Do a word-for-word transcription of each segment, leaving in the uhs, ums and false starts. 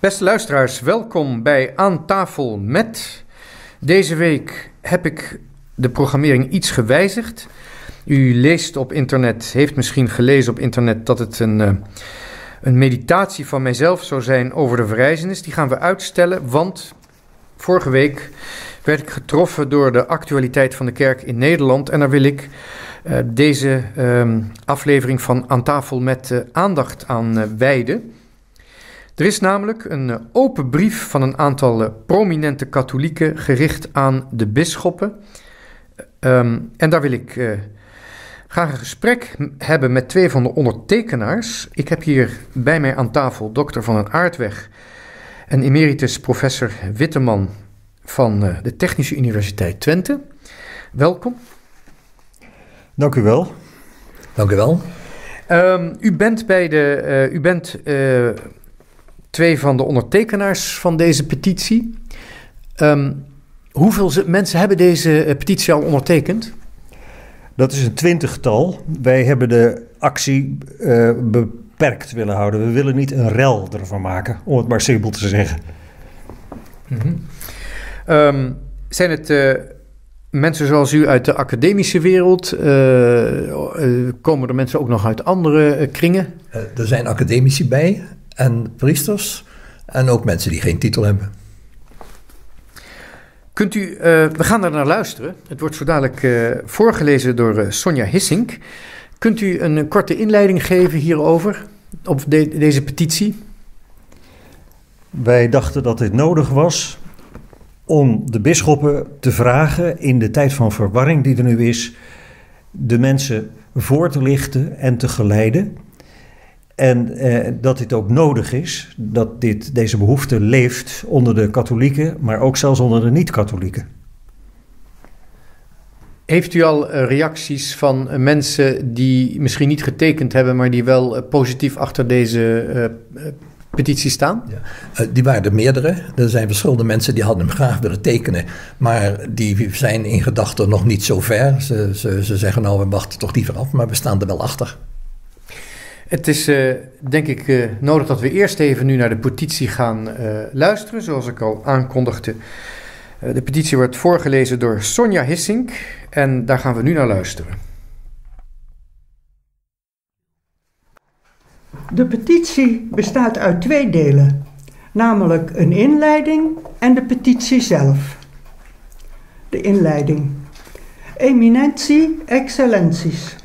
Beste luisteraars, welkom bij Aan Tafel Met. Deze week heb ik de programmering iets gewijzigd. U leest op internet, heeft misschien gelezen op internet dat het een, uh, een meditatie van mijzelf zou zijn over de verrijzenis. Die gaan we uitstellen, want vorige week werd ik getroffen door de actualiteit van de kerk in Nederland. En daar wil ik uh, deze uh, aflevering van Aan Tafel Met uh, aandacht aan uh, wijden. Er is namelijk een open brief van een aantal prominente katholieken gericht aan de bisschoppen. Um, en daar wil ik uh, graag een gesprek hebben met twee van de ondertekenaars. Ik heb hier bij mij aan tafel dokter Van den Aardweg en emeritus professor Witteman van uh, de Technische Universiteit Twente. Welkom. Dank u wel. Dank u wel. Um, u bent bij de... Uh, u bent... Uh, Twee van de ondertekenaars van deze petitie. Um, hoeveel mensen hebben deze petitie al ondertekend? Dat is een twintigtal. Wij hebben de actie uh, beperkt willen houden. We willen niet een rel ervan maken, om het maar simpel te zeggen. Mm-hmm. Um, zijn het uh, mensen zoals u uit de academische wereld? Uh, uh, komen er mensen ook nog uit andere uh, kringen? Uh, er zijn academici bij. En priesters en ook mensen die geen titel hebben. Kunt u, uh, we gaan daar naar luisteren. Het wordt zo dadelijk uh, voorgelezen door uh, Sonja Hissink. Kunt u een, een korte inleiding geven hierover, op de, deze petitie? Wij dachten dat dit nodig was om de bisschoppen te vragen in de tijd van verwarring die er nu is, de mensen voor te lichten en te geleiden. En eh, dat dit ook nodig is, dat dit, deze behoefte leeft onder de katholieken, maar ook zelfs onder de niet-katholieken. Heeft u al uh, reacties van uh, mensen die misschien niet getekend hebben, maar die wel uh, positief achter deze uh, uh, petitie staan? Ja. Uh, die waren er meerdere. Er zijn verschillende mensen die hadden hem graag willen tekenen, maar die zijn in gedachten nog niet zo ver. Ze, ze, ze zeggen nou, we wachten toch liever af, maar we staan er wel achter. Het is uh, denk ik uh, nodig dat we eerst even nu naar de petitie gaan uh, luisteren. Zoals ik al aankondigde, uh, de petitie wordt voorgelezen door Sonja Hissink en daar gaan we nu naar luisteren. De petitie bestaat uit twee delen, namelijk een inleiding en de petitie zelf. De inleiding. Eminentie, excellenties.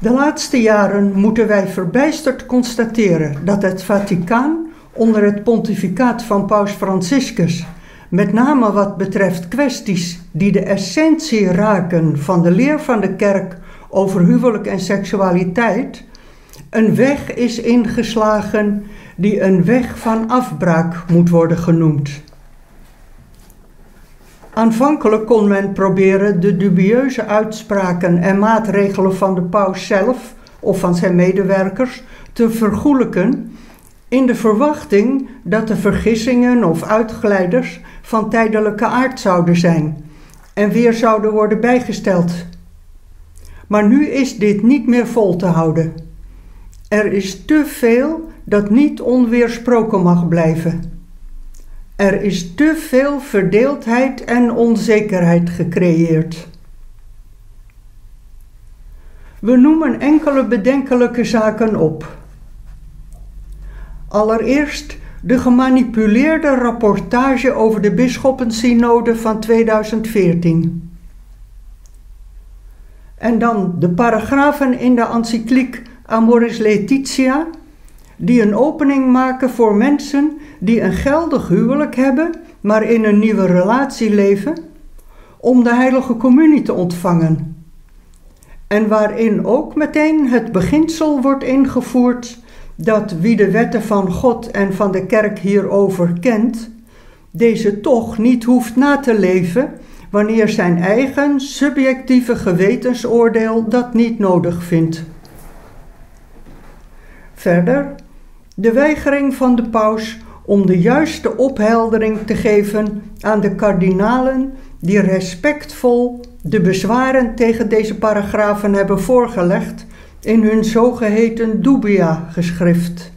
De laatste jaren moeten wij verbijsterd constateren dat het Vaticaan onder het pontificaat van Paus Franciscus, met name wat betreft kwesties die de essentie raken van de leer van de kerk over huwelijk en seksualiteit, een weg is ingeslagen die een weg van afbraak moet worden genoemd. Aanvankelijk kon men proberen de dubieuze uitspraken en maatregelen van de paus zelf of van zijn medewerkers te vergoelijken in de verwachting dat de vergissingen of uitglijders van tijdelijke aard zouden zijn en weer zouden worden bijgesteld. Maar nu is dit niet meer vol te houden. Er is te veel dat niet onweersproken mag blijven. Er is te veel verdeeldheid en onzekerheid gecreëerd. We noemen enkele bedenkelijke zaken op. Allereerst de gemanipuleerde rapportage over de bisschoppensynode van tweeduizend veertien. En dan de paragrafen in de encycliek Amoris Laetitia, die een opening maken voor mensen die een geldig huwelijk hebben, maar in een nieuwe relatie leven, om de heilige communie te ontvangen. En waarin ook meteen het beginsel wordt ingevoerd dat wie de wetten van God en van de kerk hierover kent, deze toch niet hoeft na te leven wanneer zijn eigen subjectieve gewetensoordeel dat niet nodig vindt. Verder de weigering van de paus om de juiste opheldering te geven aan de kardinalen die respectvol de bezwaren tegen deze paragrafen hebben voorgelegd in hun zogeheten dubia-geschrift.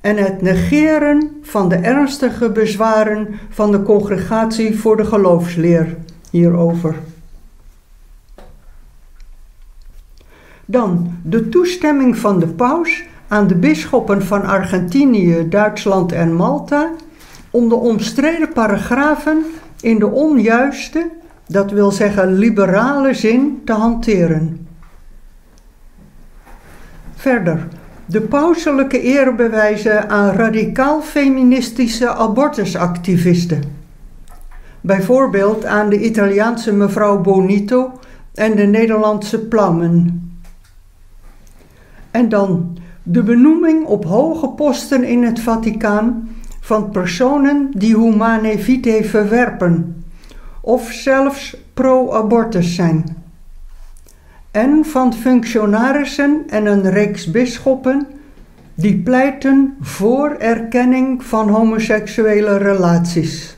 en het negeren van de ernstige bezwaren van de congregatie voor de geloofsleer hierover. Dan de toestemming van de paus aan de bisschoppen van Argentinië, Duitsland en Malta om de omstreden paragrafen in de onjuiste, dat wil zeggen liberale zin, te hanteren. Verder, de pauselijke eerbewijzen aan radicaal feministische abortusactivisten. Bijvoorbeeld aan de Italiaanse mevrouw Bonino en de Nederlandse Plammen. En dan de benoeming op hoge posten in het Vaticaan van personen die Humane Vitae verwerpen of zelfs pro-abortus zijn. En van functionarissen en een reeks bisschoppen die pleiten voor erkenning van homoseksuele relaties.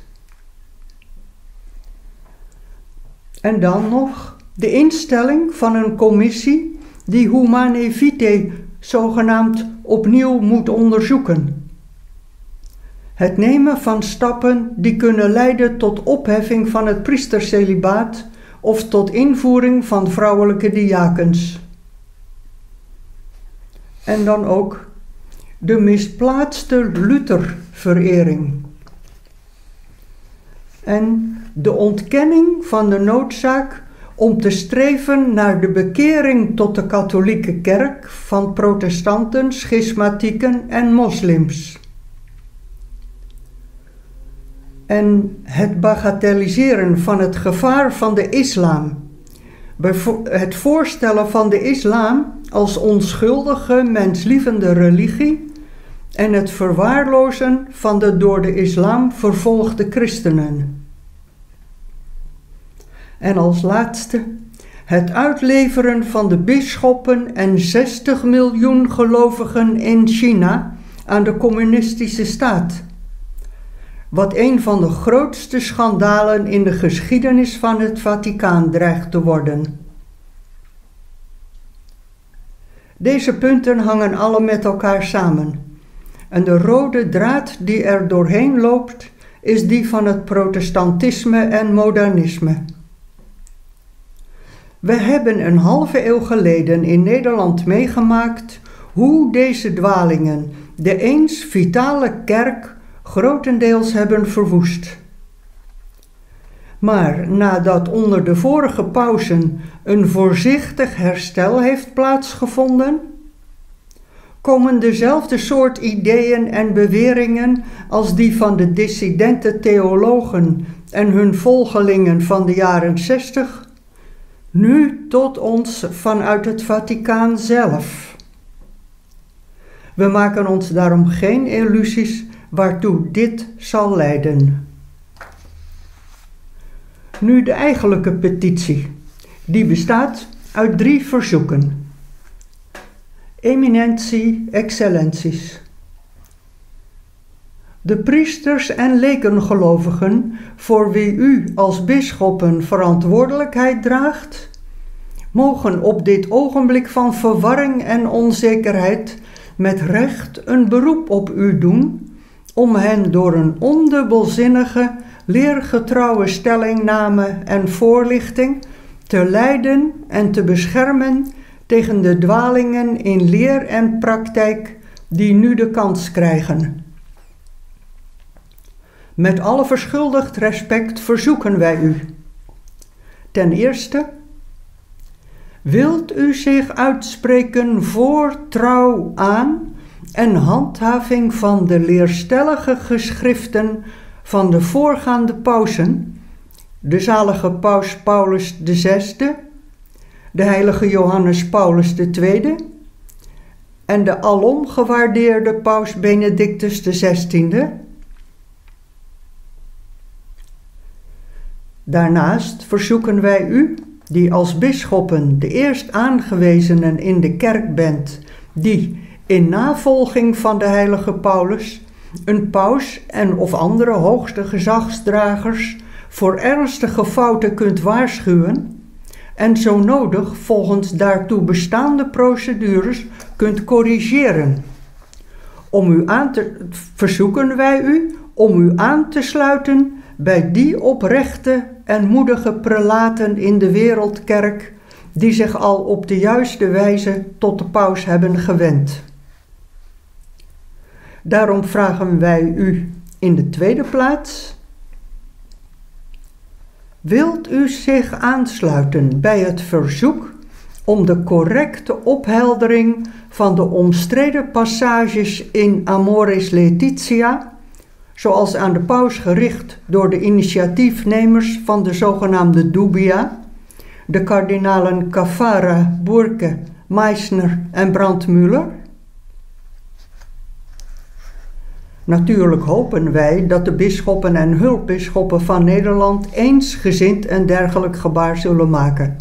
En dan nog de instelling van een commissie die Humane Vitae zogenaamd opnieuw moet onderzoeken. Het nemen van stappen die kunnen leiden tot opheffing van het priestercelibaat of tot invoering van vrouwelijke diakens. En dan ook de misplaatste Luther-verering. En de ontkenning van de noodzaak om te streven naar de bekering tot de katholieke kerk van protestanten, schismatieken en moslims. En het bagatelliseren van het gevaar van de islam. Het voorstellen van de islam als onschuldige, menslievende religie en het verwaarlozen van de door de islam vervolgde christenen. En als laatste, het uitleveren van de bisschoppen en zestig miljoen gelovigen in China aan de communistische staat. Wat een van de grootste schandalen in de geschiedenis van het Vaticaan dreigt te worden. Deze punten hangen alle met elkaar samen. En de rode draad die er doorheen loopt, is die van het protestantisme en modernisme. We hebben een halve eeuw geleden in Nederland meegemaakt hoe deze dwalingen de eens vitale kerk grotendeels hebben verwoest. Maar nadat onder de vorige pausen een voorzichtig herstel heeft plaatsgevonden, komen dezelfde soort ideeën en beweringen als die van de dissidente theologen en hun volgelingen van de jaren zestig nu tot ons vanuit het Vaticaan zelf. We maken ons daarom geen illusies waartoe dit zal leiden. Nu de eigenlijke petitie. Die bestaat uit drie verzoeken. Eminentie, excellenties. De priesters en lekengelovigen voor wie u als bisschoppen verantwoordelijkheid draagt, mogen op dit ogenblik van verwarring en onzekerheid met recht een beroep op u doen om hen door een ondubbelzinnige, leergetrouwe stellingname en voorlichting te leiden en te beschermen tegen de dwalingen in leer en praktijk die nu de kans krijgen. Met alle verschuldigd respect verzoeken wij u. Ten eerste, wilt u zich uitspreken voor trouw aan en handhaving van de leerstellige geschriften van de voorgaande pausen, de zalige paus Paulus de zesde, de heilige Johannes Paulus de tweede en de alom gewaardeerde paus Benedictus de zestiende, Daarnaast verzoeken wij u, die als bisschoppen de eerst aangewezenen in de kerk bent, die, in navolging van de heilige Paulus, een paus en of andere hoogste gezagsdragers voor ernstige fouten kunt waarschuwen en zo nodig volgens daartoe bestaande procedures kunt corrigeren, om u aan te, verzoeken wij u om u aan te sluiten bij die oprechte en moedige prelaten in de wereldkerk die zich al op de juiste wijze tot de paus hebben gewend. Daarom vragen wij u in de tweede plaats: wilt u zich aansluiten bij het verzoek om de correcte opheldering van de omstreden passages in Amoris Laetitia, zoals aan de paus gericht door de initiatiefnemers van de zogenaamde dubia, de kardinalen Caffara, Burke, Meisner en Brandmüller? Natuurlijk hopen wij dat de bisschoppen en hulpbisschoppen van Nederland eensgezind een dergelijk gebaar zullen maken.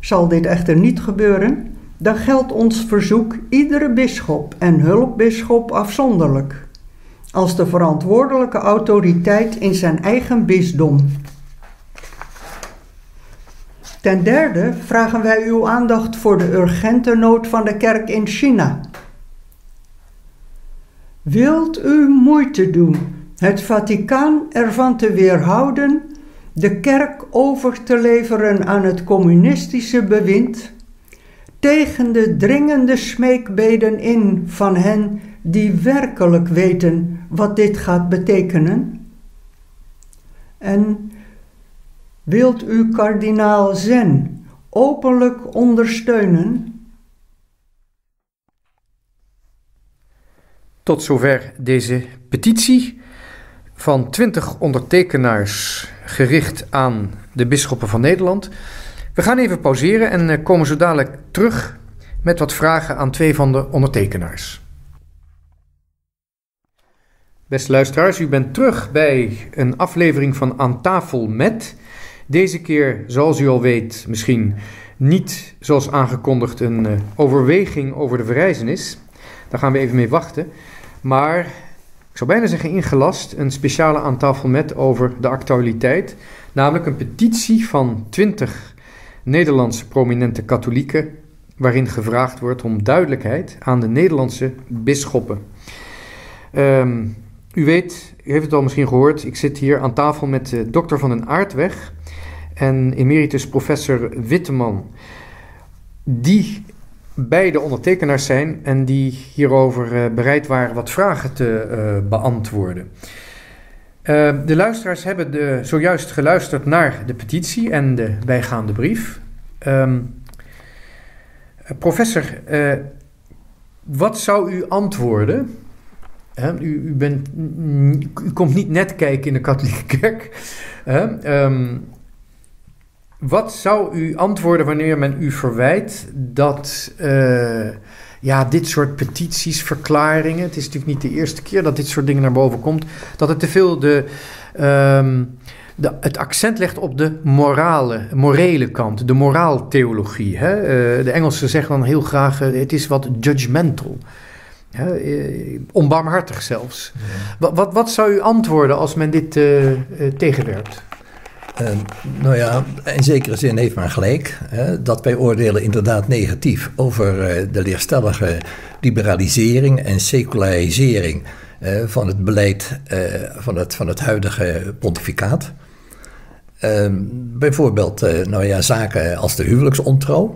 Zal dit echter niet gebeuren, dan geldt ons verzoek iedere bisschop en hulpbisschop afzonderlijk, als de verantwoordelijke autoriteit in zijn eigen bisdom. Ten derde vragen wij uw aandacht voor de urgente nood van de kerk in China. Wilt u moeite doen het Vaticaan ervan te weerhouden de kerk over te leveren aan het communistische bewind, tegen de dringende smeekbeden in van hen die werkelijk weten wat dit gaat betekenen? En wilt u kardinaal Zen openlijk ondersteunen? Tot zover deze petitie van twintig ondertekenaars gericht aan de bisschoppen van Nederland. We gaan even pauzeren en komen zo dadelijk terug met wat vragen aan twee van de ondertekenaars. Beste luisteraars, u bent terug bij een aflevering van Aan Tafel Met. Deze keer, zoals u al weet, misschien niet zoals aangekondigd een overweging over de verrijzenis. Daar gaan we even mee wachten. Maar ik zou bijna zeggen ingelast een speciale Aan Tafel Met over de actualiteit. Namelijk een petitie van twintig Nederlandse prominente katholieken, waarin gevraagd wordt om duidelijkheid aan de Nederlandse bisschoppen. Um, u weet, u heeft het al misschien gehoord, ik zit hier aan tafel met uh, dokter Van den Aardweg en emeritus professor Witteman, die beide ondertekenaars zijn en die hierover uh, bereid waren wat vragen te uh, beantwoorden. Uh, de luisteraars hebben de, zojuist geluisterd naar de petitie en de bijgaande brief. Um, professor, uh, wat zou u antwoorden? He, u, u, bent, u komt niet net kijken in de katholieke kerk. He, um, wat zou u antwoorden wanneer men u verwijt dat uh, ja, dit soort petities, verklaringen, het is natuurlijk niet de eerste keer dat dit soort dingen naar boven komt, dat het te veel de, um, de, het accent legt op de morale, morele kant, de moraaltheologie. He? Uh, de Engelsen zeggen dan heel graag, uh, het is wat judgmental. Ja, onbarmhartig zelfs. Ja. Wat, wat, wat zou u antwoorden als men dit uh, uh, tegenwerpt? Uh, nou ja, in zekere zin heeft men gelijk. Hè, dat wij oordelen inderdaad negatief over uh, de leerstellige liberalisering en secularisering uh, van het beleid uh, van, het, van het huidige pontificaat. Uh, bijvoorbeeld uh, nou ja, zaken als de huwelijksontrouw.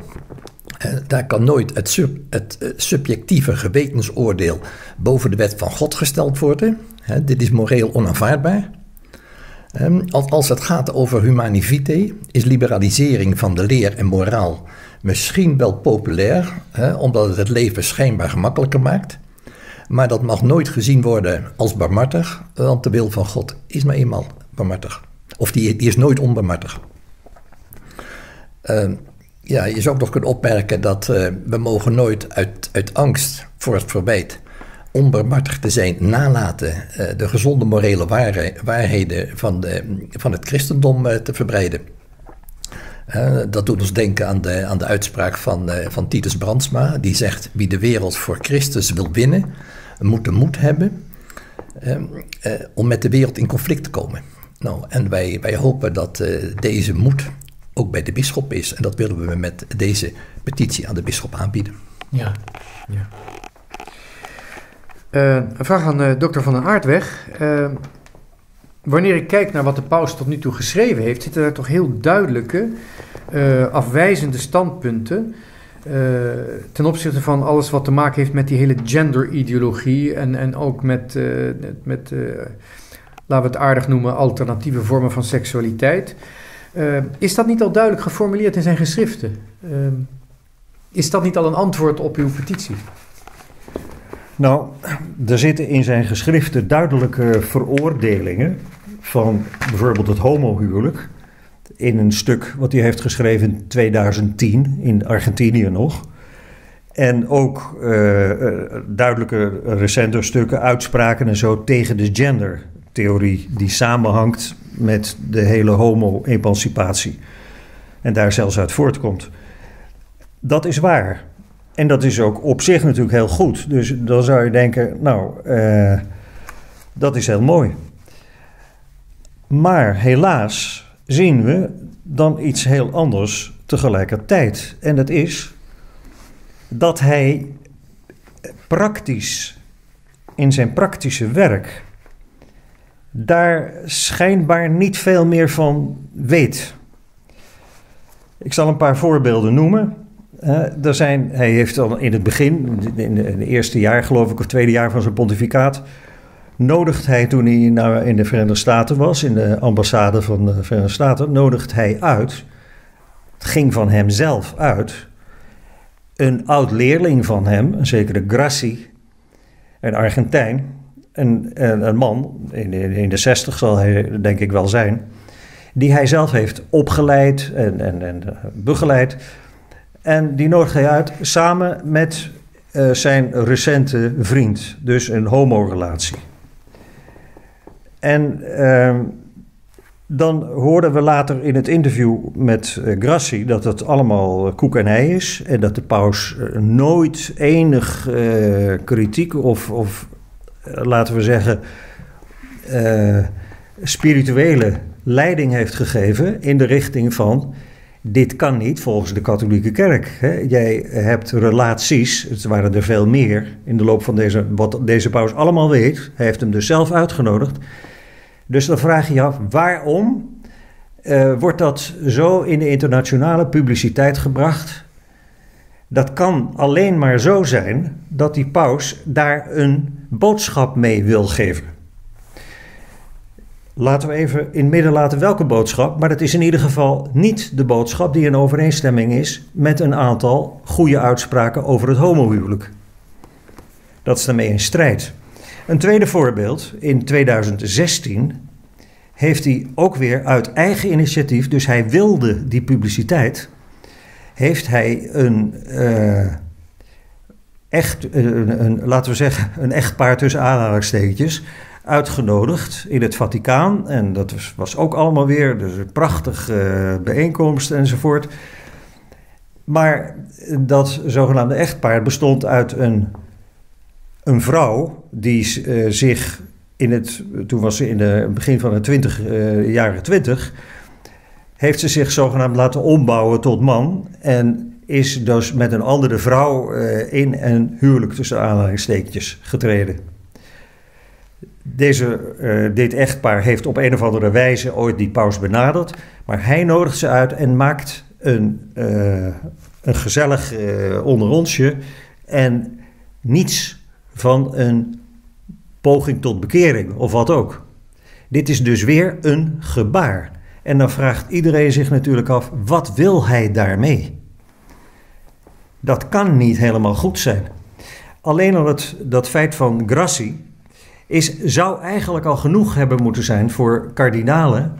Daar kan nooit het, sub, het subjectieve gewetensoordeel boven de wet van God gesteld worden. He, dit is moreel onaanvaardbaar. Um, als het gaat over Humane Vitae, is liberalisering van de leer en moraal misschien wel populair, he, omdat het het leven schijnbaar gemakkelijker maakt. Maar dat mag nooit gezien worden als barmhartig, want de wil van God is maar eenmaal barmhartig. Of die, die is nooit onbarmhartig. Um, Ja, je zou ook nog kunnen opmerken dat uh, we mogen nooit uit, uit angst voor het verwijt onbarmhartig te zijn nalaten uh, de gezonde morele waar, waarheden van, de, van het christendom uh, te verbreiden. Uh, dat doet ons denken aan de, aan de uitspraak van, uh, van Titus Brandsma, die zegt: wie de wereld voor Christus wil winnen, moet de moed hebben uh, uh, om met de wereld in conflict te komen. Nou, en wij, wij hopen dat uh, deze moed ook bij de bisschop is. En dat willen we met deze petitie aan de bisschop aanbieden. Ja, ja. Uh, een vraag aan uh, dokter Van den Aardweg. Uh, wanneer ik kijk naar wat de paus tot nu toe geschreven heeft, zitten er toch heel duidelijke uh, afwijzende standpunten uh, ten opzichte van alles wat te maken heeft met die hele genderideologie en, en ook met, uh, met uh, laten we het aardig noemen, alternatieve vormen van seksualiteit. Uh, is dat niet al duidelijk geformuleerd in zijn geschriften? Uh, is dat niet al een antwoord op uw petitie? Nou, er zitten in zijn geschriften duidelijke veroordelingen van bijvoorbeeld het homohuwelijk. In een stuk wat hij heeft geschreven in tweeduizend tien, in Argentinië nog. En ook uh, duidelijke recente stukken, uitspraken en zo tegen de gendertheorie die samenhangt met de hele homo-emancipatie. En daar zelfs uit voortkomt. Dat is waar. En dat is ook op zich natuurlijk heel goed. Dus dan zou je denken, nou, uh, dat is heel mooi. Maar helaas zien we dan iets heel anders tegelijkertijd. En dat is dat hij praktisch, in zijn praktische werk, daar schijnbaar niet veel meer van weet. Ik zal een paar voorbeelden noemen. Uh, er zijn, hij heeft al in het begin, in het eerste jaar geloof ik, of tweede jaar van zijn pontificaat, nodigt hij, toen hij nou in de Verenigde Staten was, in de ambassade van de Verenigde Staten, nodigt hij uit, het ging van hem zelf uit, een oud-leerling van hem, een zekere Grassi, een Argentijn, een, een, een man, in de, in de zestig zal hij denk ik wel zijn, die hij zelf heeft opgeleid en, en, en begeleid. En die nodigt hij uit samen met uh, zijn recente vriend. Dus een homorelatie. En uh, dan hoorden we later in het interview met uh, Grassi dat het allemaal koek en ei is. En dat de paus nooit enig uh, kritiek of, of uh, laten we zeggen, uh, spirituele leiding heeft gegeven in de richting van: dit kan niet volgens de katholieke kerk. Hè? Jij hebt relaties, het waren er veel meer in de loop van deze, wat deze paus allemaal weet. Hij heeft hem dus zelf uitgenodigd. Dus dan vraag je je af, waarom uh, wordt dat zo in de internationale publiciteit gebracht? Dat kan alleen maar zo zijn dat die paus daar een boodschap mee wil geven. Laten we even in het midden laten welke boodschap, maar dat is in ieder geval niet de boodschap die in overeenstemming is met een aantal goede uitspraken over het homohuwelijk. Dat is daarmee in strijd. Een tweede voorbeeld, in tweeduizend zestien heeft hij ook weer uit eigen initiatief, dus hij wilde die publiciteit, heeft hij een, uh, echt, een, een, laten we zeggen, een echtpaar tussen aanhalingstekentjes uitgenodigd in het Vaticaan. En dat was, was ook allemaal weer dus een prachtige bijeenkomst enzovoort. Maar dat zogenaamde echtpaar bestond uit een, een vrouw die uh, zich in het, toen was ze in het begin van de twintig, uh, jaren twintig... heeft ze zich zogenaamd laten ombouwen tot man en is dus met een andere vrouw uh, in een huwelijk tussen aanhalingstekentjes getreden. Deze, uh, dit echtpaar heeft op een of andere wijze ooit die paus benaderd, maar hij nodigt ze uit en maakt een, uh, een gezellig uh, onder onsje en niets van een poging tot bekering of wat ook. Dit is dus weer een gebaar. En dan vraagt iedereen zich natuurlijk af, wat wil hij daarmee? Dat kan niet helemaal goed zijn. Alleen al het, dat feit van Grassi Is, zou eigenlijk al genoeg hebben moeten zijn voor kardinalen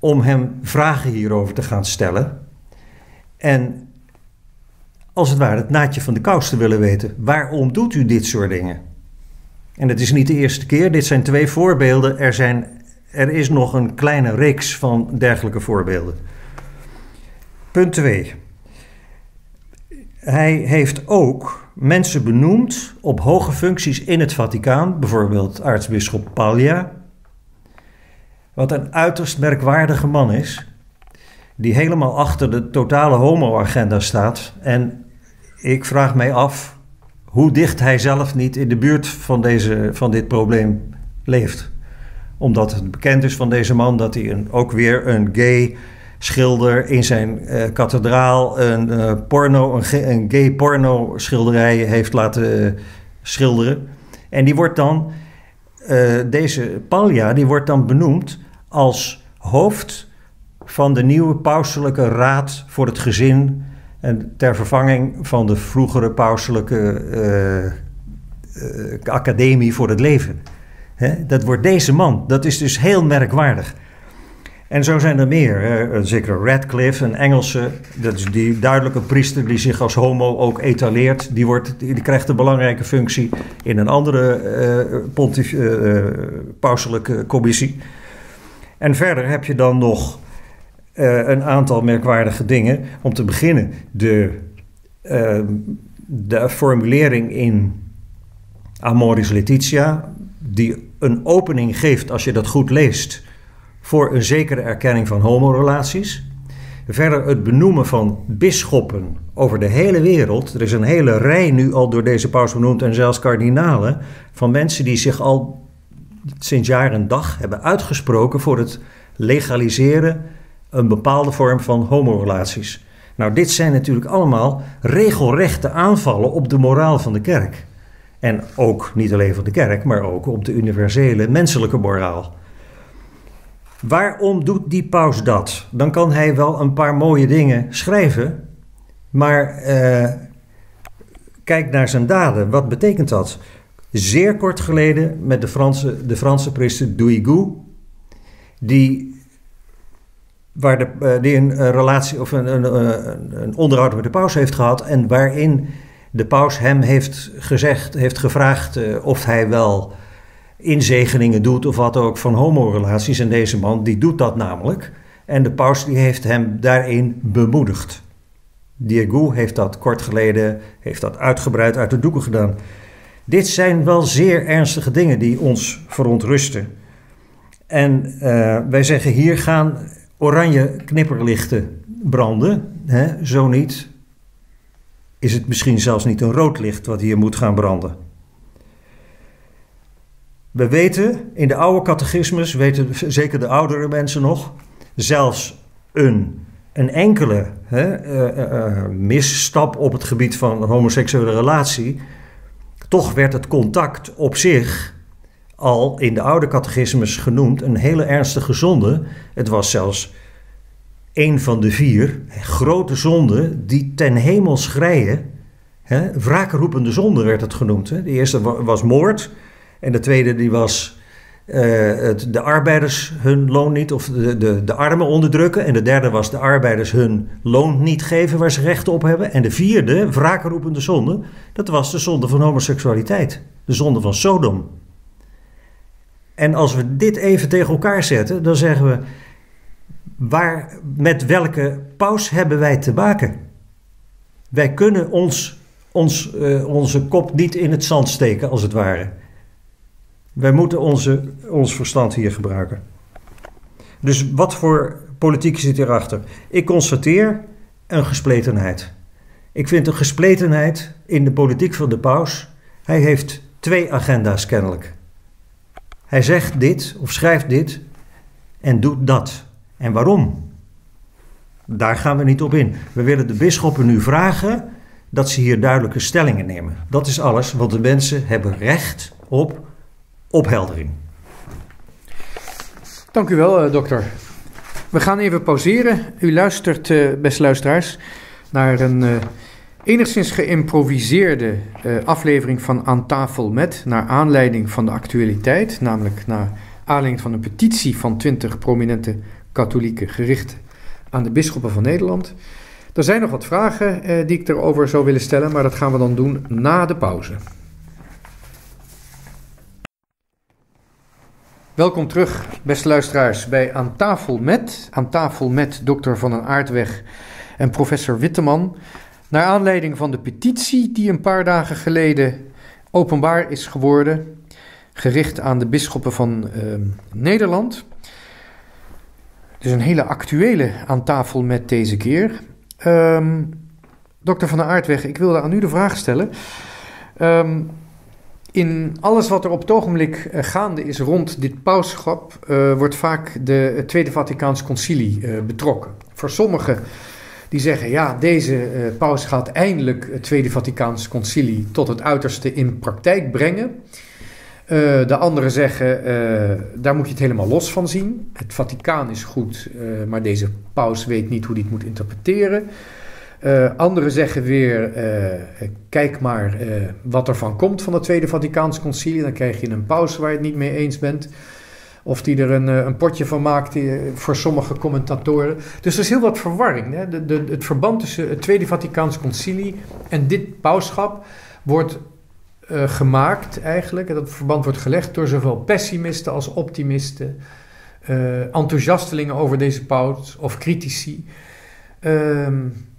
om hem vragen hierover te gaan stellen. En als het ware het naadje van de kous te willen weten. Waarom doet u dit soort dingen? En het is niet de eerste keer. Dit zijn twee voorbeelden. Er, zijn, er is nog een kleine reeks van dergelijke voorbeelden. Punt twee. Hij heeft ook mensen benoemd op hoge functies in het Vaticaan, bijvoorbeeld aartsbisschop Paglia, wat een uiterst merkwaardige man is, die helemaal achter de totale homo-agenda staat. En ik vraag mij af hoe dicht hij zelf niet in de buurt van, deze, van dit probleem leeft. Omdat het bekend is van deze man dat hij een, ook weer een gay schilder in zijn uh, kathedraal, een, uh, porno, een, een gay porno schilderij heeft laten uh, schilderen. En die wordt dan, uh, deze Paglia, die wordt dan benoemd als hoofd van de nieuwe pauselijke raad voor het gezin. En ter vervanging van de vroegere pauselijke uh, uh, academie voor het leven. He, dat wordt deze man. Dat is dus heel merkwaardig. En zo zijn er meer. Hè. Zeker Radcliffe, een Engelse, dat is die duidelijke priester die zich als homo ook etaleert. Die, wordt, die krijgt een belangrijke functie in een andere uh, pontif, uh, pauselijke commissie. En verder heb je dan nog uh, een aantal merkwaardige dingen. Om te beginnen, de, uh, de formulering in Amoris Laetitia, die een opening geeft, als je dat goed leest, voor een zekere erkenning van homorelaties. Verder het benoemen van bisschoppen over de hele wereld. Er is een hele rij nu al door deze paus benoemd en zelfs kardinalen, van mensen die zich al sinds jaar en dag hebben uitgesproken voor het legaliseren een bepaalde vorm van homorelaties. Nou, dit zijn natuurlijk allemaal regelrechte aanvallen op de moraal van de kerk. En ook niet alleen van de kerk, maar ook op de universele menselijke moraal. Waarom doet die paus dat? Dan kan hij wel een paar mooie dingen schrijven, maar uh, kijk naar zijn daden. Wat betekent dat? Zeer kort geleden met de Franse, de Franse priester Douygu, die, waar de, uh, die een relatie of een, een, een, een onderhoud met de paus heeft gehad en waarin de paus hem heeft gezegd, heeft gevraagd uh, of hij wel inzegeningen doet of wat ook van homorelaties. En deze man die doet dat namelijk. En de paus die heeft hem daarin bemoedigd. Douygu heeft dat kort geleden, heeft dat uitgebreid uit de doeken gedaan. Dit zijn wel zeer ernstige dingen die ons verontrusten. En uh, wij zeggen hier gaan oranje knipperlichten branden. Hè? Zo niet is het misschien zelfs niet een rood licht wat hier moet gaan branden. We weten, in de oude catechismus, weten zeker de oudere mensen nog, zelfs een, een enkele hè, uh, uh, misstap op het gebied van een homoseksuele relatie, toch werd het contact op zich al in de oude catechismus genoemd een hele ernstige zonde. Het was zelfs een van de vier grote zonden die ten hemel schreien, hè, wraakroepende zonde werd het genoemd. Hè. De eerste was moord. En de tweede die was uh, het, de arbeiders hun loon niet of de, de, de armen onderdrukken. En de derde was de arbeiders hun loon niet geven waar ze recht op hebben. En de vierde, wraakroepende zonde, dat was de zonde van homoseksualiteit. De zonde van Sodom. En als we dit even tegen elkaar zetten, dan zeggen we, waar, met welke paus hebben wij te maken? Wij kunnen ons, ons, uh, onze kop niet in het zand steken, als het ware. Wij moeten onze, ons verstand hier gebruiken. Dus wat voor politiek zit hierachter? Ik constateer een gespletenheid. Ik vind een gespletenheid in de politiek van de paus. Hij heeft twee agenda's kennelijk. Hij zegt dit of schrijft dit en doet dat. En waarom? Daar gaan we niet op in. We willen de bisschoppen nu vragen dat ze hier duidelijke stellingen nemen. Dat is alles, want de mensen hebben recht op opheldering. Dank u wel, uh, dokter. We gaan even pauzeren. U luistert, uh, beste luisteraars, naar een uh, enigszins geïmproviseerde uh, aflevering van Aan Tafel Met, naar aanleiding van de actualiteit, namelijk naar aanleiding van een petitie van twintig prominente katholieken gericht aan de bisschoppen van Nederland. Er zijn nog wat vragen uh, die ik erover zou willen stellen, maar dat gaan we dan doen na de pauze. Welkom terug, beste luisteraars, bij Aan Tafel Met. Aan Tafel Met dokter Van den Aardweg en professor Witteman. Naar aanleiding van de petitie die een paar dagen geleden openbaar is geworden, gericht aan de bisschoppen van uh, Nederland. Het is een hele actuele Aan Tafel Met deze keer. Um, dokter Van den Aardweg, ik wilde aan u de vraag stellen. Um, in alles wat er op het ogenblik uh, gaande is rond dit pausschap uh, wordt vaak de, het Tweede Vaticaans Concilie uh, betrokken. Voor sommigen die zeggen, ja, deze uh, paus gaat eindelijk het Tweede Vaticaans Concilie tot het uiterste in praktijk brengen. Uh, de anderen zeggen, uh, daar moet je het helemaal los van zien. Het Vaticaan is goed, uh, maar deze paus weet niet hoe hij het moet interpreteren. Uh, anderen zeggen weer, uh, kijk maar uh, wat er van komt van het Tweede Vaticaans Concilie. Dan krijg je een paus waar je het niet mee eens bent. Of die er een, een potje van maakt uh, voor sommige commentatoren. Dus er is heel wat verwarring. Hè? De, de, het verband tussen het Tweede Vaticaans Concilie en dit pausschap wordt uh, gemaakt eigenlijk. En dat verband wordt gelegd door zowel pessimisten als optimisten. Uh, enthousiastelingen over deze paus of critici. Uh,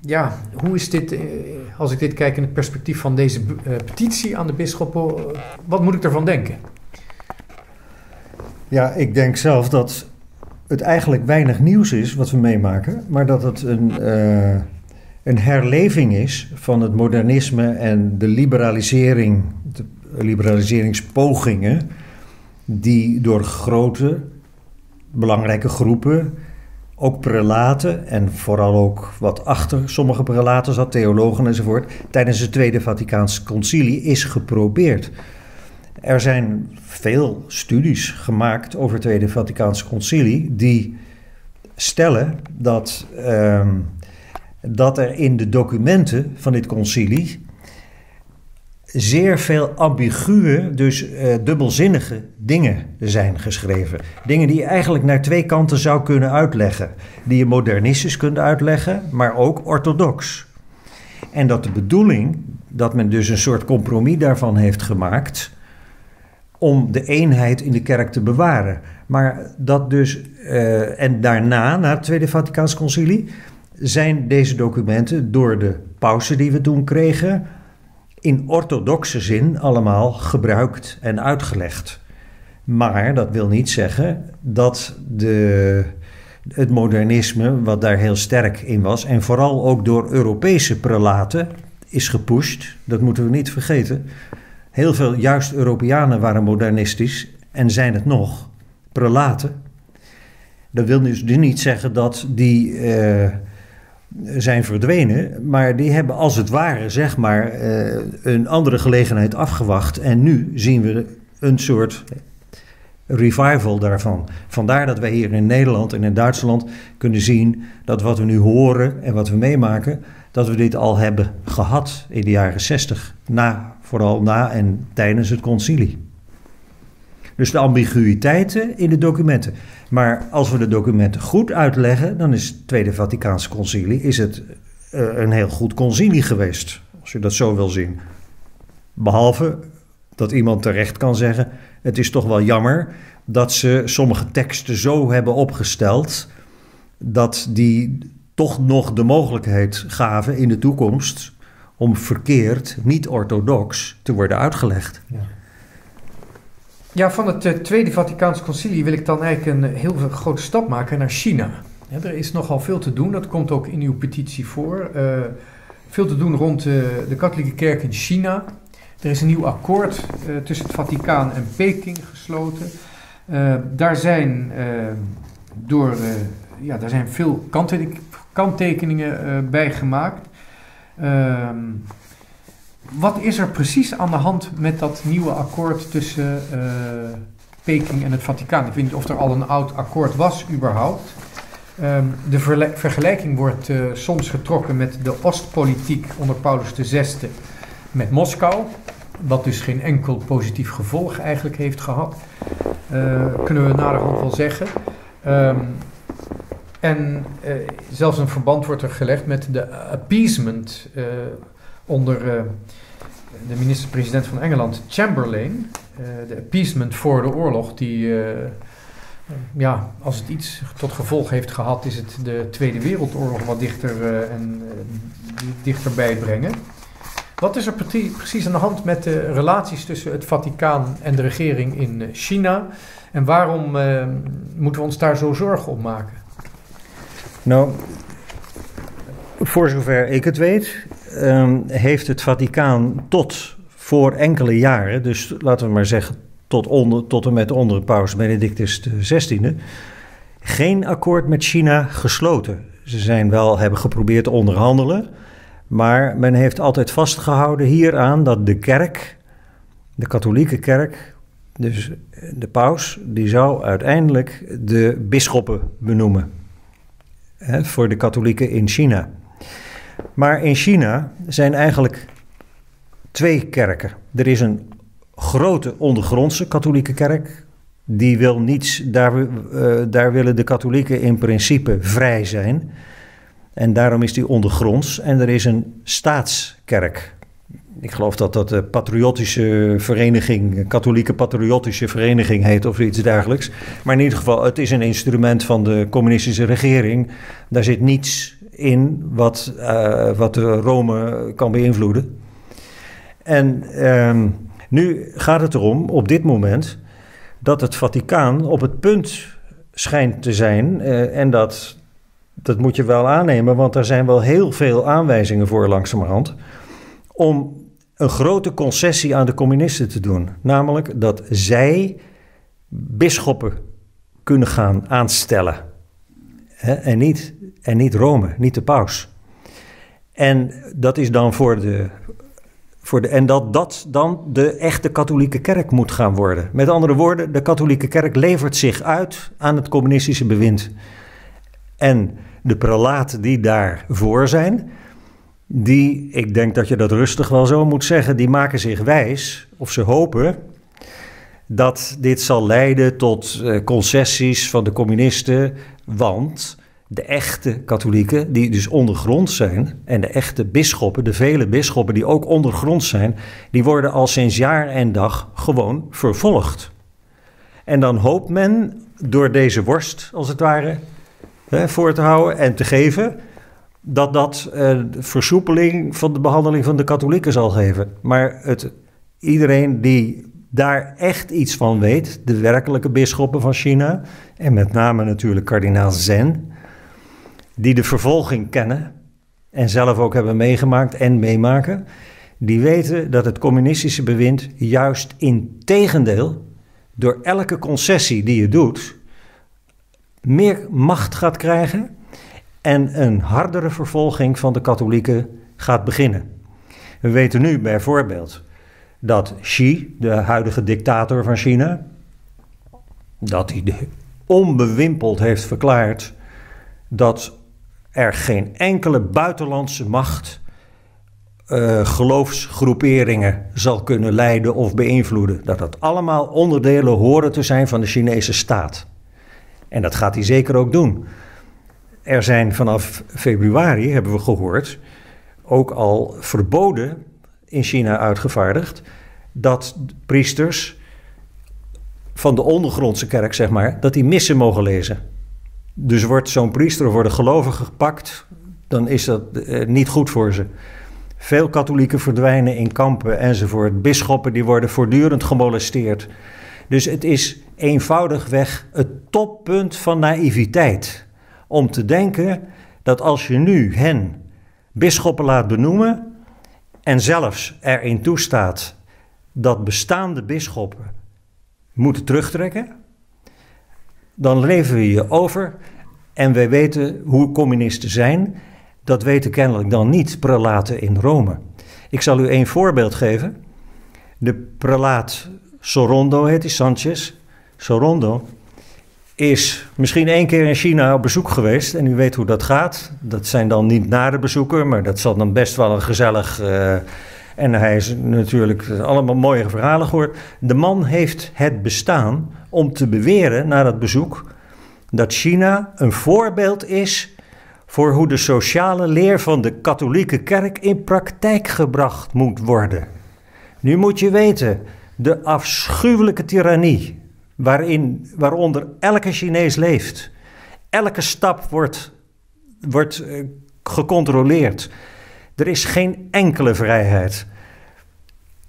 ja, hoe is dit, uh, als ik dit kijk in het perspectief van deze uh, petitie aan de bisschoppen, uh, wat moet ik ervan denken? Ja, ik denk zelf dat het eigenlijk weinig nieuws is wat we meemaken, maar dat het een, uh, een herleving is van het modernisme en de liberalisering, de liberaliseringspogingen die door grote, belangrijke groepen, ook prelaten en vooral ook wat achter sommige prelaten zat, theologen enzovoort, tijdens het Tweede Vaticaans Concilie is geprobeerd. Er zijn veel studies gemaakt over het Tweede Vaticaans Concilie die stellen dat, uh, dat er in de documenten van dit concilie zeer veel ambiguë, dus uh, dubbelzinnige dingen zijn geschreven. Dingen die je eigenlijk naar twee kanten zou kunnen uitleggen. Die je modernistisch kunt uitleggen, maar ook orthodox. En dat de bedoeling, dat men dus een soort compromis daarvan heeft gemaakt om de eenheid in de kerk te bewaren. Maar dat dus, uh, en daarna, na het Tweede Vaticaans Concilie, zijn deze documenten door de pausen die we toen kregen in orthodoxe zin allemaal gebruikt en uitgelegd. Maar dat wil niet zeggen dat de, het modernisme, wat daar heel sterk in was, en vooral ook door Europese prelaten is gepusht, dat moeten we niet vergeten. Heel veel juist Europeanen waren modernistisch en zijn het nog, prelaten. Dat wil dus niet zeggen dat die uh, zijn verdwenen, maar die hebben als het ware, zeg maar, uh, een andere gelegenheid afgewacht. En nu zien we een soort revival daarvan. Vandaar dat wij hier in Nederland en in Duitsland kunnen zien dat wat we nu horen en wat we meemaken, dat we dit al hebben gehad in de jaren zestig, na, vooral na en tijdens het concilie. Dus de ambiguïteiten in de documenten. Maar als we de documenten goed uitleggen, dan is het Tweede Vaticaans Concilie is het, uh, een heel goed concilie geweest, als je dat zo wil zien. Behalve dat iemand terecht kan zeggen, het is toch wel jammer dat ze sommige teksten zo hebben opgesteld dat die toch nog de mogelijkheid gaven in de toekomst om verkeerd, niet-orthodox, te worden uitgelegd. Ja, ja van het uh, Tweede Vaticaans Concilie wil ik dan eigenlijk een heel grote stap maken naar China. Ja, er is nogal veel te doen, dat komt ook in uw petitie voor. Uh, veel te doen rond uh, de katholieke kerk in China. Er is een nieuw akkoord uh, tussen het Vaticaan en Peking gesloten. Uh, daar, zijn, uh, door, uh, ja, daar zijn veel kanttekeningen, kanttekeningen uh, bij gemaakt. Uh, wat is er precies aan de hand met dat nieuwe akkoord tussen uh, Peking en het Vaticaan? Ik weet niet of er al een oud akkoord was überhaupt. Uh, de verle- vergelijking wordt uh, soms getrokken met de Oostpolitiek onder Paulus de zesde met Moskou, wat dus geen enkel positief gevolg eigenlijk heeft gehad. Uh, kunnen we naderhand wel zeggen. Um, En eh, zelfs een verband wordt er gelegd met de appeasement eh, onder eh, de minister-president van Engeland, Chamberlain. Eh, de appeasement voor de oorlog, die eh, ja, als het iets tot gevolg heeft gehad, is het de Tweede Wereldoorlog wat dichter eh, en eh, dichterbij brengen. Wat is er pre- precies aan de hand met de relaties tussen het Vaticaan en de regering in China? En waarom eh, moeten we ons daar zo zorgen om maken? Nou, voor zover ik het weet, um, heeft het Vaticaan tot voor enkele jaren, dus laten we maar zeggen tot, onder, tot en met onder paus Benedictus de zestiende... geen akkoord met China gesloten. Ze zijn wel, hebben geprobeerd te onderhandelen, maar men heeft altijd vastgehouden hieraan dat de kerk, de katholieke kerk, dus de paus, die zou uiteindelijk de bisschoppen benoemen, hè, voor de katholieken in China. Maar in China zijn eigenlijk twee kerken. Er is een grote ondergrondse katholieke kerk, die wil niets, daar, uh, daar willen de katholieken in principe vrij zijn. En daarom is die ondergronds. En er is een staatskerk. Ik geloof dat dat de patriotische vereniging, katholieke patriotische vereniging heet of iets dergelijks. Maar in ieder geval, het is een instrument van de communistische regering. Daar zit niets in wat, uh, wat Rome kan beïnvloeden. En uh, nu gaat het erom, op dit moment, dat het Vaticaan op het punt schijnt te zijn, uh, en dat, dat moet je wel aannemen, want er zijn wel heel veel aanwijzingen voor langzamerhand, om een grote concessie aan de communisten te doen. Namelijk dat zij bisschoppen kunnen gaan aanstellen. Hè? En, niet, en niet Rome, niet de paus. En dat is dan voor de... Voor de, en dat dat dan de echte katholieke kerk moet gaan worden. Met andere woorden, de katholieke kerk levert zich uit aan het communistische bewind. En de prelaten die daarvoor zijn, die, ik denk dat je dat rustig wel zo moet zeggen, die maken zich wijs, of ze hopen, dat dit zal leiden tot uh, concessies van de communisten, want de echte katholieken, die dus ondergronds zijn, en de echte bisschoppen, de vele bisschoppen die ook ondergronds zijn, die worden al sinds jaar en dag gewoon vervolgd. En dan hoopt men door deze worst, als het ware, hè, voor te houden en te geven, dat dat eh, versoepeling van de behandeling van de katholieken zal geven. Maar het, iedereen die daar echt iets van weet, de werkelijke bisschoppen van China, en met name natuurlijk kardinaal Zen, die de vervolging kennen en zelf ook hebben meegemaakt en meemaken, die weten dat het communistische bewind juist in tegendeel, door elke concessie die je doet, meer macht gaat krijgen en een hardere vervolging van de katholieken gaat beginnen. We weten nu bijvoorbeeld dat Xi, de huidige dictator van China, dat hij onbewimpeld heeft verklaard dat er geen enkele buitenlandse macht uh, geloofsgroeperingen zal kunnen leiden of beïnvloeden. Dat dat allemaal onderdelen horen te zijn van de Chinese staat. En dat gaat hij zeker ook doen. Er zijn vanaf februari, hebben we gehoord, ook al verboden in China uitgevaardigd dat priesters van de ondergrondse kerk, zeg maar, dat die missen mogen lezen. Dus wordt zo'n priester of worden gelovigen gepakt, dan is dat eh, niet goed voor ze. Veel katholieken verdwijnen in kampen enzovoort. Bisschoppen die worden voortdurend gemolesteerd. Dus het is eenvoudigweg het toppunt van naïviteit. Om te denken dat als je nu hen bisschoppen laat benoemen en zelfs erin toestaat dat bestaande bisschoppen moeten terugtrekken, dan leven we je over en wij weten hoe communisten zijn. Dat weten kennelijk dan niet prelaten in Rome. Ik zal u één voorbeeld geven. De prelaat Sorondo, heet hij, Sanchez Sorondo, is misschien één keer in China op bezoek geweest. En u weet hoe dat gaat. Dat zijn dan niet nare bezoeken, maar dat zal dan best wel een gezellig... Uh, en hij is natuurlijk allemaal mooie verhalen gehoord. De man heeft het bestaan om te beweren na dat bezoek dat China een voorbeeld is voor hoe de sociale leer van de katholieke kerk in praktijk gebracht moet worden. Nu moet je weten, de afschuwelijke tirannie waarin, waaronder elke Chinees leeft, elke stap wordt, wordt gecontroleerd. Er is geen enkele vrijheid.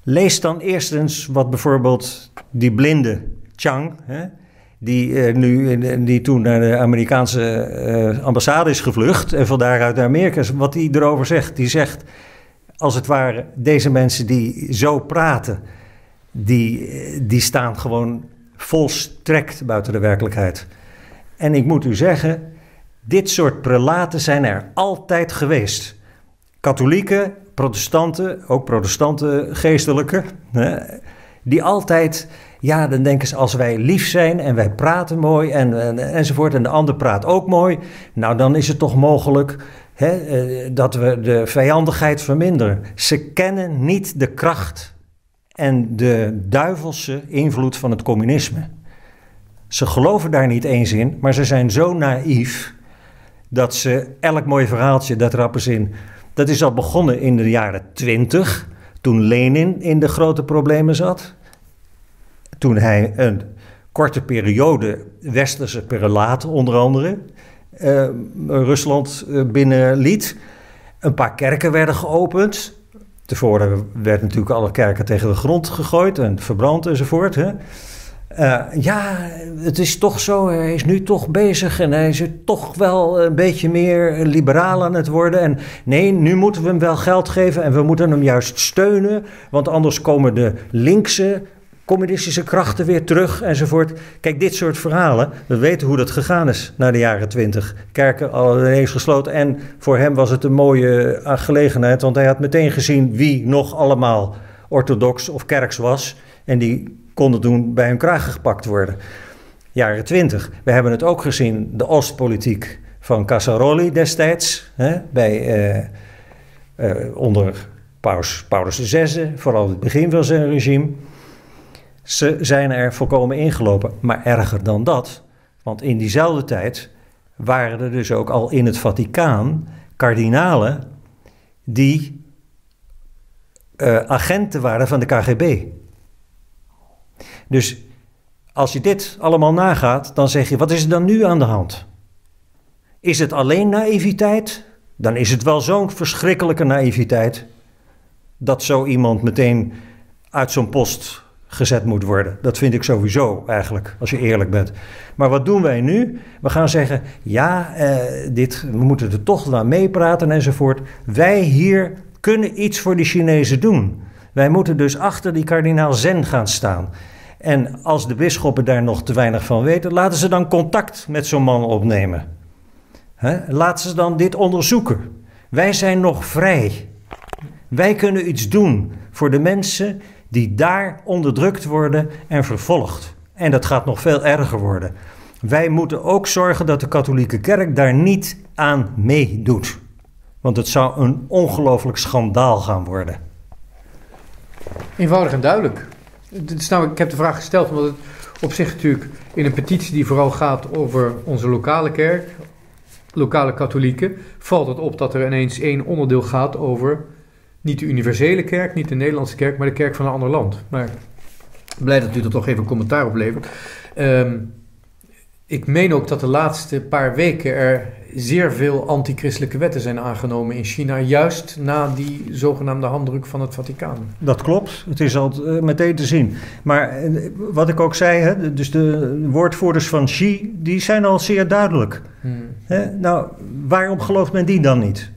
Lees dan eerst eens wat bijvoorbeeld die blinde Chang, hè, die, uh, nu, die toen naar de Amerikaanse uh, ambassade is gevlucht en van daaruit naar Amerika, wat hij erover zegt. Die zegt, als het ware, deze mensen die zo praten, die, die staan gewoon volstrekt buiten de werkelijkheid. En ik moet u zeggen, dit soort prelaten zijn er altijd geweest. Katholieken, protestanten, ook protestanten geestelijke, die altijd, ja, dan denken ze, als wij lief zijn en wij praten mooi en, en, enzovoort, en de ander praat ook mooi, nou dan is het toch mogelijk, hè, dat we de vijandigheid verminderen. Ze kennen niet de kracht en de duivelse invloed van het communisme. Ze geloven daar niet eens in, maar ze zijn zo naïef dat ze elk mooi verhaaltje, dat rappen ze in. Dat is al begonnen in de jaren twintig, toen Lenin in de grote problemen zat. Toen hij een korte periode westerse prelaten, onder andere, uh, Rusland binnenliet. Een paar kerken werden geopend. Tevoren werden natuurlijk alle kerken tegen de grond gegooid en verbrand enzovoort, hè. Uh, ja, het is toch zo, hij is nu toch bezig en hij is er toch wel een beetje meer liberaal aan het worden. En nee, nu moeten we hem wel geld geven en we moeten hem juist steunen, want anders komen de linkse communistische krachten weer terug enzovoort. Kijk, dit soort verhalen, we weten hoe dat gegaan is na de jaren twintig. Kerken al ineens gesloten en voor hem was het een mooie aangelegenheid, want hij had meteen gezien wie nog allemaal orthodox of kerks was en die konden toen bij hun kraag gepakt worden. Jaren twintig. We hebben het ook gezien, de Oostpolitiek van Casaroli destijds. Hè, bij, eh, eh, onder Paus Paulus de zesde, vooral het begin van zijn regime. Ze zijn er volkomen ingelopen. Maar erger dan dat, want in diezelfde tijd waren er dus ook al in het Vaticaan kardinalen die eh, agenten waren van de K G B. Dus als je dit allemaal nagaat, dan zeg je, wat is er dan nu aan de hand? Is het alleen naïviteit? Dan is het wel zo'n verschrikkelijke naïviteit dat zo iemand meteen uit zo'n post gezet moet worden. Dat vind ik sowieso eigenlijk, als je eerlijk bent. Maar wat doen wij nu? We gaan zeggen, ja, eh, dit, we moeten er toch naar meepraten enzovoort. Wij hier kunnen iets voor de Chinezen doen. Wij moeten dus achter die kardinaal Zen gaan staan. En als de bisschoppen daar nog te weinig van weten, laten ze dan contact met zo'n man opnemen. Hè? Laten ze dan dit onderzoeken. Wij zijn nog vrij. Wij kunnen iets doen voor de mensen die daar onderdrukt worden en vervolgd. En dat gaat nog veel erger worden. Wij moeten ook zorgen dat de katholieke kerk daar niet aan meedoet. Want het zou een ongelooflijk schandaal gaan worden. Eenvoudig en duidelijk. Nou, ik heb de vraag gesteld omdat het op zich natuurlijk in een petitie die vooral gaat over onze lokale kerk, lokale katholieken, valt het op dat er ineens één onderdeel gaat over niet de universele kerk, niet de Nederlandse kerk, maar de kerk van een ander land. Maar blij dat u er toch even een commentaar op levert. Um, ik meen ook dat de laatste paar weken er zeer veel antichristelijke wetten zijn aangenomen in China, juist na die zogenaamde handdruk van het Vaticaan. Dat klopt, het is al meteen te zien. Maar wat ik ook zei, hè, dus de woordvoerders van Xi, die zijn al zeer duidelijk. Hmm. Hè? Nou, waarom gelooft men die dan niet?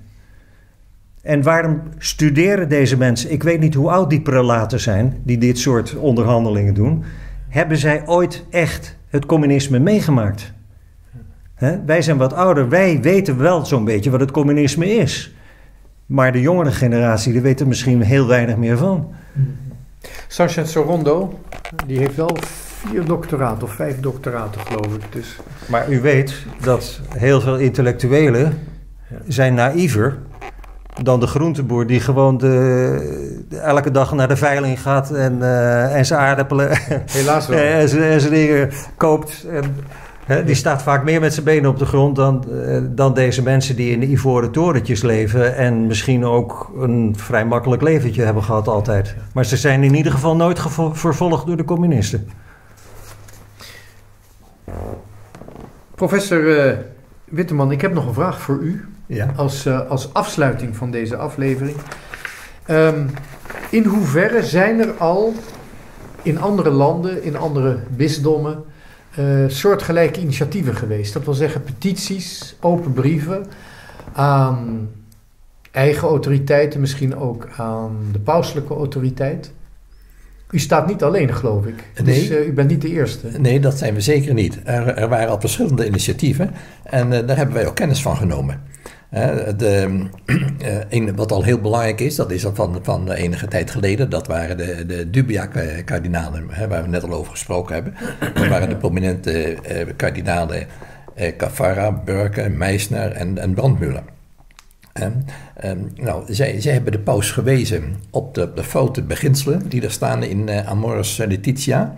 En waarom studeren deze mensen, ik weet niet hoe oud die prelaten zijn, die dit soort onderhandelingen doen, hebben zij ooit echt het communisme meegemaakt? He, wij zijn wat ouder, wij weten wel zo'n beetje wat het communisme is. Maar de jongere generatie, die weet er misschien heel weinig meer van. Sanchez Sorondo, die heeft wel vier doctoraten of vijf doctoraten, geloof ik. Dus. Maar u weet dat heel veel intellectuelen zijn naïver dan de groenteboer die gewoon de, de, elke dag naar de veiling gaat en, uh, en zijn aardappelen helaas wel. en, en zijn dingen koopt. En, He, die staat vaak meer met zijn benen op de grond dan, uh, dan deze mensen die in de ivoren torentjes leven en misschien ook een vrij makkelijk leventje hebben gehad altijd. Maar ze zijn in ieder geval nooit vervolgd door de communisten. Professor uh, Witteman, ik heb nog een vraag voor u. Ja. Als, uh, als afsluiting van deze aflevering. Um, in hoeverre zijn er al in andere landen, in andere bisdommen, Uh, soortgelijke initiatieven geweest? Dat wil zeggen petities, open brieven aan eigen autoriteiten, misschien ook aan de pauselijke autoriteit. U staat niet alleen, geloof ik. Nee, dus uh, u bent niet de eerste. Nee, dat zijn we zeker niet. Er, er waren al verschillende initiatieven en uh, daar hebben wij ook kennis van genomen. Uh, de, uh, een, wat al heel belangrijk is, dat is al van, van enige tijd geleden, dat waren de, de Dubia-kardinalen, uh, waar we net al over gesproken hebben. Dat waren de prominente uh, kardinalen uh, Caffara, Burke, Meisner en, en Brandmüller. En, en, nou, zij, zij hebben de paus gewezen op de, de foute beginselen die er staan in uh, Amoris Laetitia.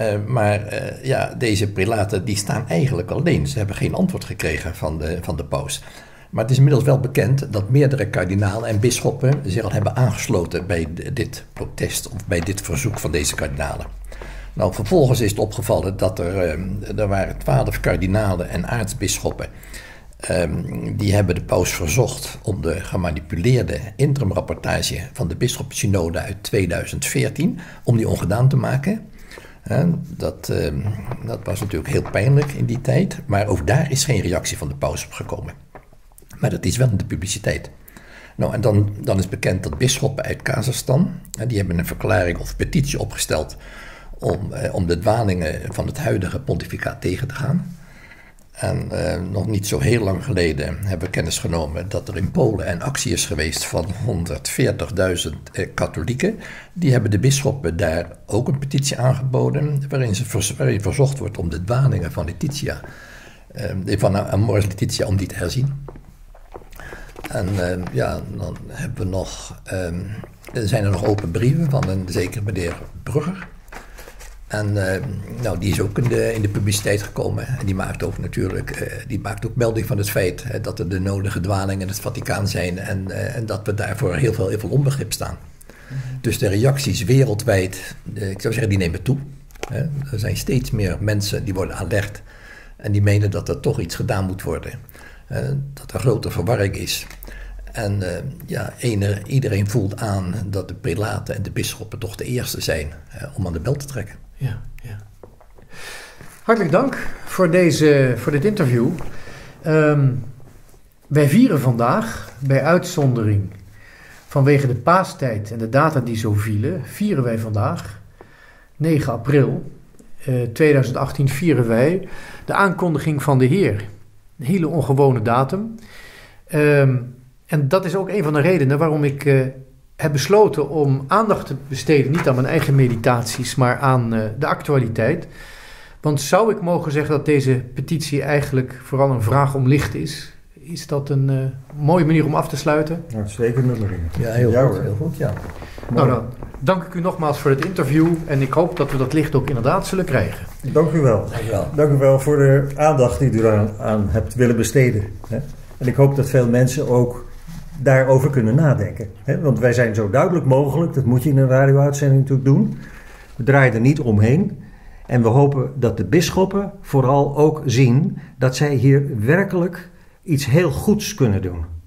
Uh, maar uh, ja, deze prelaten die staan eigenlijk alleen. Ze hebben geen antwoord gekregen van de, van de paus. Maar het is inmiddels wel bekend dat meerdere kardinalen en bisschoppen zich al hebben aangesloten bij de, dit protest of bij dit verzoek van deze kardinalen. Nou, vervolgens is het opgevallen dat er, uh, er waren twaalf kardinalen en aartsbisschoppen. Um, die hebben de paus verzocht om de gemanipuleerde interimrapportage van de bisschopssynode uit tweeduizend veertien, om die ongedaan te maken. Uh, dat, um, dat was natuurlijk heel pijnlijk in die tijd, maar ook daar is geen reactie van de paus op gekomen. Maar dat is wel in de publiciteit. Nou, en dan, dan is bekend dat bisschoppen uit Kazachstan, uh, die hebben een verklaring of petitie opgesteld om, uh, om de dwalingen van het huidige pontificaat tegen te gaan. En uh, nog niet zo heel lang geleden hebben we kennis genomen dat er in Polen een actie is geweest van honderdveertigduizend eh, katholieken. Die hebben de bisschoppen daar ook een petitie aangeboden waarin ze vers, waarin verzocht wordt om de dwalingen van Laetitia, eh, van Amoris Laetitia, om die te herzien. En uh, ja, dan hebben we nog, um, er zijn er nog open brieven van een zekere meneer Brugger. En uh, nou, die is ook in de, in de publiciteit gekomen. En die maakt ook natuurlijk uh, die maakt ook melding van het feit uh, dat er de nodige dwalingen in het Vaticaan zijn. En, uh, en dat we daarvoor heel veel, heel veel onbegrip staan. Mm-hmm. Dus de reacties wereldwijd, uh, ik zou zeggen, die nemen toe. Uh, er zijn steeds meer mensen die worden alert. En die menen dat er toch iets gedaan moet worden. Uh, dat er grote verwarring is. En uh, ja, ene, iedereen voelt aan dat de prelaten en de bisschoppen toch de eerste zijn uh, om aan de bel te trekken. Ja, ja. Hartelijk dank voor, deze, voor dit interview. Um, wij vieren vandaag, bij uitzondering vanwege de paastijd en de data die zo vielen, vieren wij vandaag, negen april tweeduizend achttien, vieren wij de aankondiging van de Heer. Een hele ongewone datum. Um, en dat is ook een van de redenen waarom ik... Uh, heb besloten om aandacht te besteden, niet aan mijn eigen meditaties, maar aan uh, de actualiteit. Want zou ik mogen zeggen dat deze petitie eigenlijk vooral een vraag om licht is? Is dat een uh, mooie manier om af te sluiten? Ja, zeker, Mullering. Ja, heel ja, goed. Hoor. Heel goed, ja. Nou, dan dank ik u nogmaals voor het interview en ik hoop dat we dat licht ook inderdaad zullen krijgen. Dank u wel. Dank u wel, dank u wel voor de aandacht die u eraan aan hebt willen besteden. Hè? En ik hoop dat veel mensen ook daarover kunnen nadenken. Hè? Want wij zijn zo duidelijk mogelijk, dat moet je in een radio-uitzending natuurlijk doen. We draaien er niet omheen. En we hopen dat de bisschoppen vooral ook zien dat zij hier werkelijk iets heel goeds kunnen doen.